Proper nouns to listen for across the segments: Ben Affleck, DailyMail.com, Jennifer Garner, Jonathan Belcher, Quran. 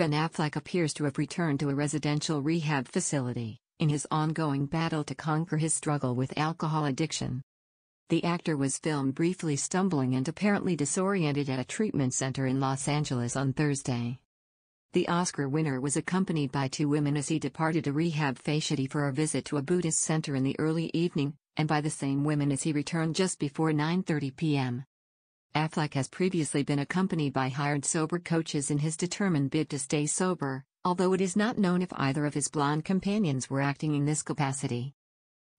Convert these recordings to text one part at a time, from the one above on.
Ben Affleck appears to have returned to a residential rehab facility, in his ongoing battle to conquer his struggle with alcohol addiction. The actor was filmed briefly stumbling and apparently disoriented at a treatment center in Los Angeles on Thursday. The Oscar winner was accompanied by two women as he departed a rehab facility for a visit to a Buddhist center in the early evening, and by the same women as he returned just before 9:30 p.m. Affleck has previously been accompanied by hired sober coaches in his determined bid to stay sober, although it is not known if either of his blonde companions were acting in this capacity.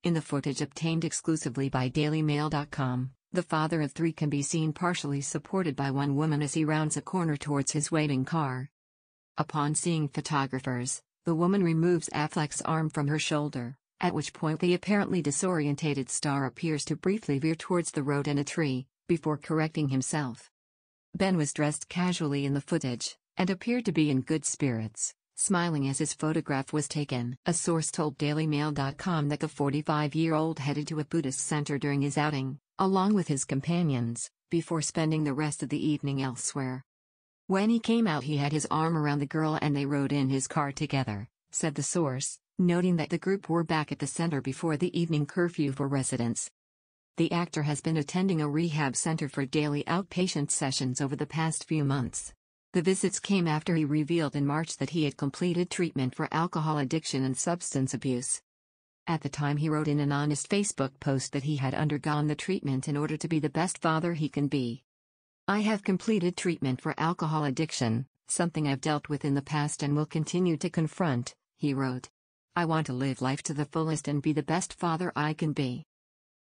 In the footage obtained exclusively by DailyMail.com, the father of three can be seen partially supported by one woman as he rounds a corner towards his waiting car. Upon seeing photographers, the woman removes Affleck's arm from her shoulder, at which point the apparently disorientated star appears to briefly veer towards the road and a tree, before correcting himself. Ben was dressed casually in the footage, and appeared to be in good spirits, smiling as his photograph was taken. A source told DailyMail.com that the 45-year-old headed to a Buddhist center during his outing, along with his companions, before spending the rest of the evening elsewhere. When he came out, he had his arm around the girl and they rode in his car together, said the source, noting that the group were back at the center before the evening curfew for residents. The actor has been attending a rehab center for daily outpatient sessions over the past few months. The visits came after he revealed in March that he had completed treatment for alcohol addiction and substance abuse. At the time, he wrote in an honest Facebook post that he had undergone the treatment in order to be the best father he can be. "I have completed treatment for alcohol addiction, something I've dealt with in the past and will continue to confront," he wrote. "I want to live life to the fullest and be the best father I can be.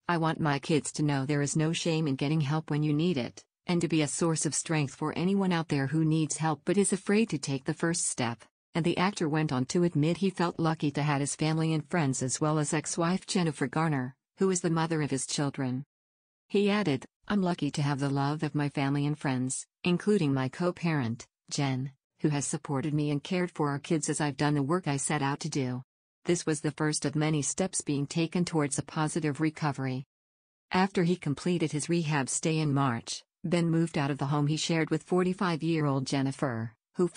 I want my kids to know there is no shame in getting help when you need it, and to be a source of strength for anyone out there who needs help but is afraid to take the first step." And the actor went on to admit he felt lucky to have his family and friends as well as ex-wife Jennifer Garner, who is the mother of his children. He added, "I'm lucky to have the love of my family and friends, including my co-parent, Jen, who has supported me and cared for our kids as I've done the work I set out to do." This was the first of many steps being taken towards a positive recovery. After he completed his rehab stay in March, Ben moved out of the home he shared with 45-year-old Jennifer, who